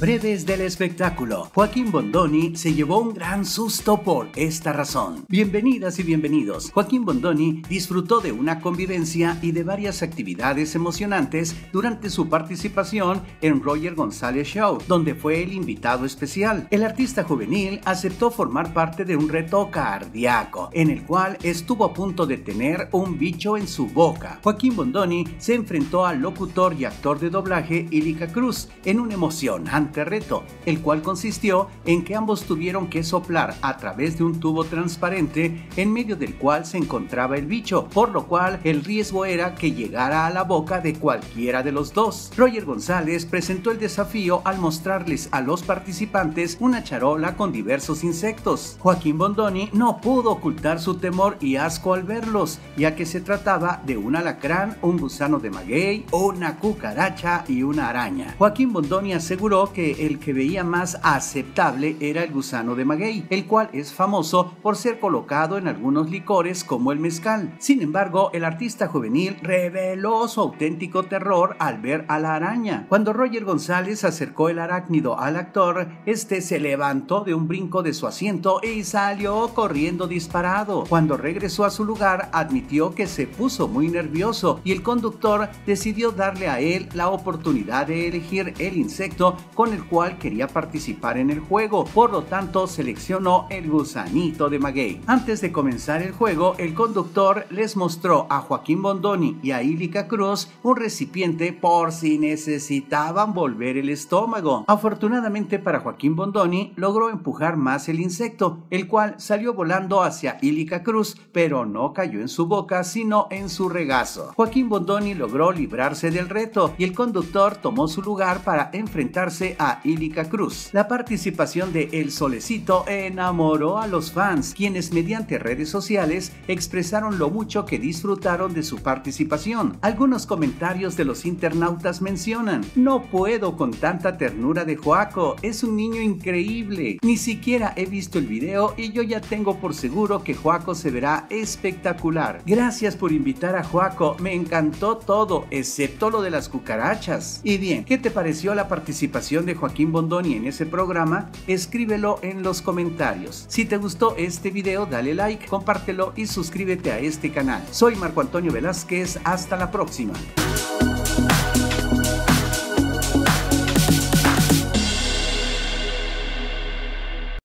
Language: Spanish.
Breves del espectáculo. Joaquín Bondoni se llevó un gran susto por esta razón. Bienvenidas y bienvenidos. Joaquín Bondoni disfrutó de una convivencia y de varias actividades emocionantes durante su participación en Roger González Show, donde fue el invitado especial. El artista juvenil aceptó formar parte de un reto cardíaco, en el cual estuvo a punto de tener un bicho en su boca. Joaquín Bondoni se enfrentó al locutor y actor de doblaje Ilyka Cruz en un emocionante reto, el cual consistió en que ambos tuvieron que soplar a través de un tubo transparente en medio del cual se encontraba el bicho, por lo cual el riesgo era que llegara a la boca de cualquiera de los dos. Roger González presentó el desafío al mostrarles a los participantes una charola con diversos insectos. Joaquín Bondoni no pudo ocultar su temor y asco al verlos, ya que se trataba de un alacrán, un gusano de maguey, una cucaracha y una araña. Joaquín Bondoni aseguró que el que veía más aceptable era el gusano de maguey, el cual es famoso por ser colocado en algunos licores como el mezcal. Sin embargo, el artista juvenil reveló su auténtico terror al ver a la araña. Cuando Roger González acercó el arácnido al actor, este se levantó de un brinco de su asiento y salió corriendo disparado. Cuando regresó a su lugar, admitió que se puso muy nervioso y el conductor decidió darle a él la oportunidad de elegir el insecto con el cual quería participar en el juego, por lo tanto seleccionó el gusanito de maguey. Antes de comenzar el juego, el conductor les mostró a Joaquín Bondoni y a Ilyka Cruz un recipiente por si necesitaban volver el estómago. Afortunadamente para Joaquín Bondoni, logró empujar más el insecto, el cual salió volando hacia Ilyka Cruz, pero no cayó en su boca, sino en su regazo. Joaquín Bondoni logró librarse del reto y el conductor tomó su lugar para enfrentarse a Ilyka Cruz. La participación de El Solecito enamoró a los fans, quienes mediante redes sociales expresaron lo mucho que disfrutaron de su participación. Algunos comentarios de los internautas mencionan: "No puedo con tanta ternura de Joaco, es un niño increíble. Ni siquiera he visto el video y yo ya tengo por seguro que Joaco se verá espectacular. Gracias por invitar a Joaco, me encantó todo, excepto lo de las cucarachas". Y bien, ¿qué te pareció la participación de Joaquín Bondoni en ese programa? Escríbelo en los comentarios. Si te gustó este video, dale like, compártelo y suscríbete a este canal. Soy Marco Antonio Velázquez, hasta la próxima.